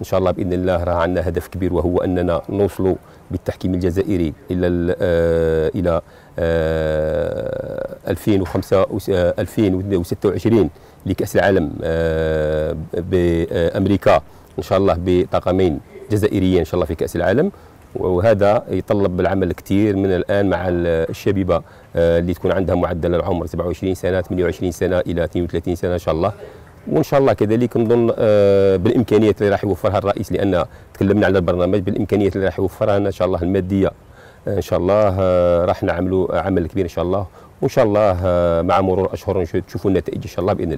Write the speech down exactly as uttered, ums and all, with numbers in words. إن شاء الله بإذن الله راه عندنا هدف كبير، وهو أننا نوصلوا بالتحكيم الجزائري إلى إلى ألفين وستة وعشرين لكأس العالم بأمريكا إن شاء الله بطاقمين جزائريين إن شاء الله في كأس العالم. وهذا يتطلب العمل كثير من الآن مع الشبيبة اللي تكون عندها معدل العمر سبعة وعشرين سنة ثمانية وعشرين سنة إلى اثنين وثلاثين سنة إن شاء الله. وان شاء الله كذلك نظن بالامكانيات اللي راح يوفرها الرئيس، لان تكلمنا على البرنامج، بالامكانيات اللي راح يوفرها ان شاء الله الماديه ان شاء الله راح نعملوا عمل كبير ان شاء الله، وان شاء الله مع مرور اشهر تشوفوا النتائج ان شاء الله باذن الله.